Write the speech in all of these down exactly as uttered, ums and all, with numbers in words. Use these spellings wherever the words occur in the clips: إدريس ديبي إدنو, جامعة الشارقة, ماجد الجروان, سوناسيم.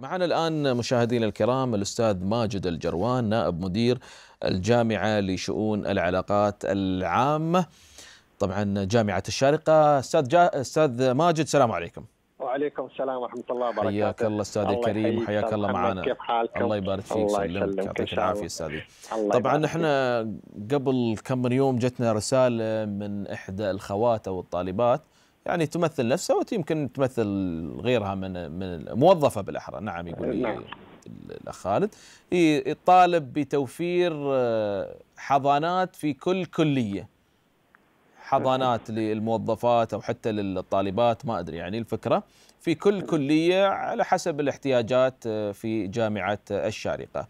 معنا الآن مشاهدينا الكرام الأستاذ ماجد الجروان نائب مدير الجامعة لشؤون العلاقات العامة طبعا جامعة الشارقة. أستاذ, جا... أستاذ ماجد السلام عليكم. وعليكم السلام ورحمة الله وبركاته. حياك الله أستاذي الكريم وحياك الله معنا. كيف حالكم؟ الله يبارك فيك ويسلمك يعطيك العافية أستاذي. طبعا احنا قبل كم من يوم جتنا رسالة من إحدى الخوات أو الطالبات يعني تمثل نفسها ويمكن تمثل غيرها من من موظفه بالاحرى. نعم يقول لي نعم. الاخ خالد يطالب بتوفير حضانات في كل كليه، حضانات للموظفات او حتى للطالبات، ما ادري يعني الفكره في كل كليه على حسب الاحتياجات في جامعه الشارقه.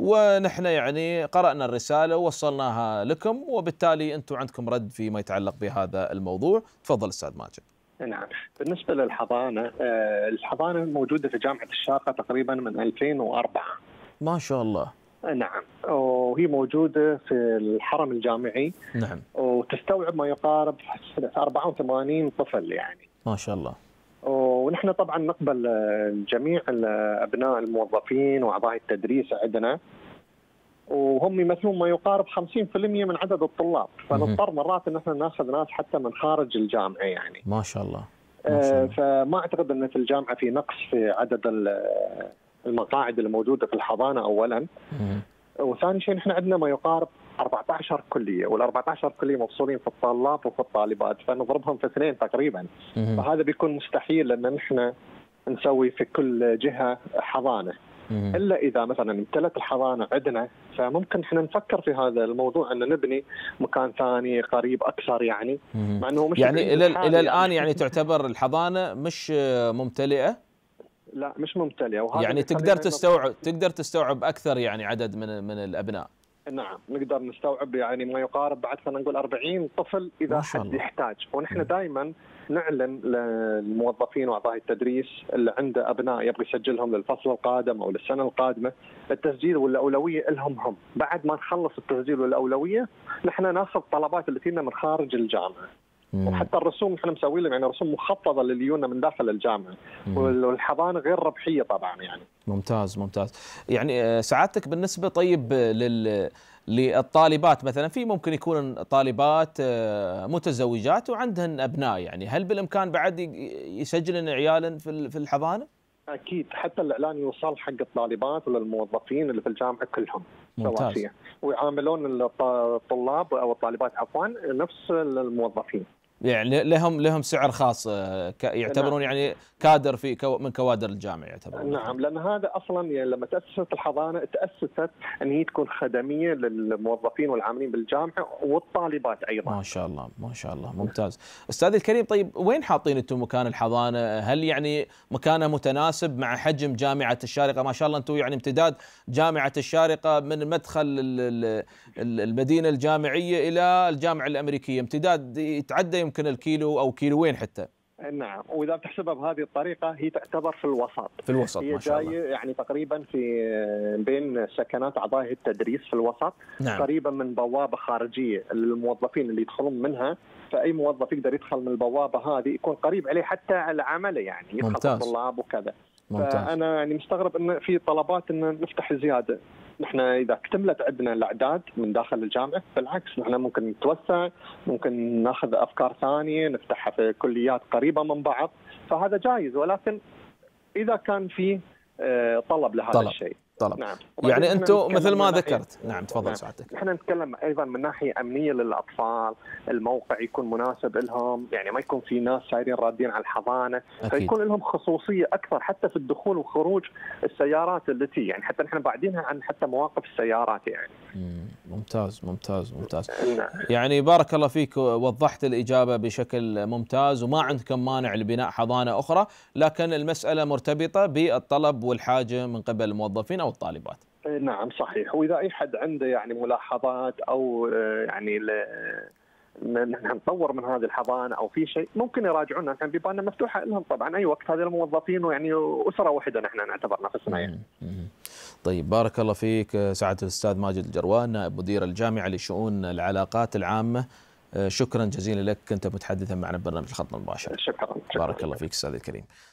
ونحن يعني قرأنا الرسالة ووصلناها لكم وبالتالي أنتم عندكم رد فيما يتعلق بهذا الموضوع. تفضل أستاذ ماجد. نعم، بالنسبة للحضانة، الحضانة موجودة في جامعة الشارقة تقريبا من ألفين وأربعة. ما شاء الله. نعم، وهي موجودة في الحرم الجامعي. نعم. وتستوعب ما يقارب أربعة وثمانين طفل يعني. ما شاء الله. ونحن طبعا نقبل جميع ابناء الموظفين واعضاء التدريس عندنا، وهم يمثلون ما يقارب خمسين بالمئة من عدد الطلاب، فنضطر مرات ان احنا ناخذ ناس حتى من خارج الجامعه يعني. ما شاء الله. ما شاء الله. فما اعتقد ان في الجامعه في نقص في عدد المقاعد الموجوده في الحضانه اولا. وثاني شيء نحن عندنا ما يقارب أربعة عشر كليه، والأربعة عشر كليه مفصولين في الطلاب وفي الطالبات، فنضربهم في اثنين تقريبا. مم. فهذا بيكون مستحيل لان نحن نسوي في كل جهه حضانه. مم. الا اذا مثلا امتلت الحضانه عندنا فممكن احنا نفكر في هذا الموضوع ان نبني مكان ثاني قريب اكثر يعني. مم. مع انه مش يعني الى الى الان يعني تعتبر الحضانه مش ممتلئه. لا مش ممتلئه، وهذا يعني تقدر تستوعب تقدر تستوعب اكثر يعني عدد من من الابناء. نعم، نقدر نستوعب يعني ما يقارب بعد خلينا نقول أربعين طفل اذا حد يحتاج، ونحن دائما نعلن للموظفين واعضاء التدريس اللي عنده ابناء يبغى يسجلهم للفصل القادم او للسنه القادمه، التسجيل والاولويه لهم هم، بعد ما نخلص التسجيل والاولويه نحن ناخذ طلبات اللي تجينا من خارج الجامعه. مم. وحتى الرسوم نحن مسوي لهم يعني رسوم مخططه اللي لليونا من داخل الجامعه. مم. والحضانه غير ربحيه طبعا يعني. ممتاز ممتاز. يعني سعادتك بالنسبه طيب لل للطالبات مثلا، في ممكن يكون طالبات متزوجات وعندهن ابناء، يعني هل بالامكان بعد يسجلن عيالا في في الحضانه؟ اكيد، حتى الاعلان يوصل حق الطالبات وللموظفين اللي في الجامعه كلهم سواسيه، ويعاملون الطلاب او الطالبات عفوا نفس الموظفين. يعني لهم لهم سعر خاص يعتبرون. نعم. يعني كادر في كو من كوادر الجامعه يعتبرون. نعم، لان هذا اصلا يعني لما تاسست الحضانه تاسست ان هي تكون خدميه للموظفين والعاملين بالجامعه والطالبات ايضا. ما شاء الله ما شاء الله ممتاز. استاذي الكريم طيب وين حاطين انتم مكان الحضانه؟ هل يعني مكانه متناسب مع حجم جامعه الشارقه؟ ما شاء الله انتم يعني امتداد جامعه الشارقه من مدخل المدينه الجامعيه الى الجامعه الامريكيه، امتداد يتعدى يمكن الكيلو او كيلوين حتى. نعم، واذا بتحسبها بهذه الطريقه هي تعتبر في الوسط. في الوسط هي ما شاء الله. يعني تقريبا في بين سكنات اعضاء التدريس في الوسط. نعم. قريبا من بوابه خارجيه للموظفين اللي يدخلون منها، فاي موظف يقدر يدخل من البوابه هذه يكون قريب عليه حتى على عمله يعني يدخل الطلاب وكذا. ممتاز. فانا يعني مستغرب ان في طلبات ان نفتح زياده. نحن اذا اكتملت عندنا الاعداد من داخل الجامعه بالعكس نحن ممكن نتوسع، ممكن ناخذ افكار ثانيه نفتحها في كليات قريبه من بعض، فهذا جايز، ولكن اذا كان في طلب لهذا طلب. الشيء. طلب. نعم. يعني انتم مثل ما ذكرت. نعم تفضل. نعم. سعادتك. احنا نتكلم ايضا من ناحيه امنيه للاطفال، الموقع يكون مناسب لهم، يعني ما يكون في ناس سايرين رادين على الحضانه، أكيد. فيكون لهم خصوصيه اكثر حتى في الدخول وخروج السيارات التي يعني حتى نحن بعدينها عن حتى مواقف السيارات يعني. ممتاز ممتاز ممتاز. نعم. يعني بارك الله فيك، وضحت الاجابه بشكل ممتاز، وما عندكم مانع لبناء حضانه اخرى، لكن المساله مرتبطه بالطلب والحاجه من قبل الموظفين او الطالبات. نعم صحيح، واذا اي حد عنده يعني ملاحظات او يعني نحن نطور من هذه الحضانه او في شيء ممكن يراجعونا، كان بيباننا مفتوحه لهم طبعا اي وقت. هذه الموظفين ويعني اسره واحده نحن نعتبر نفسنا يعني. طيب بارك الله فيك سعاده الاستاذ ماجد الجروان نائب مدير الجامعه لشؤون العلاقات العامه، شكرا جزيلا لك، كنت متحدثا معنا ببرنامج الخط المباشر. شكرا. بارك الله فيك استاذ الكريم.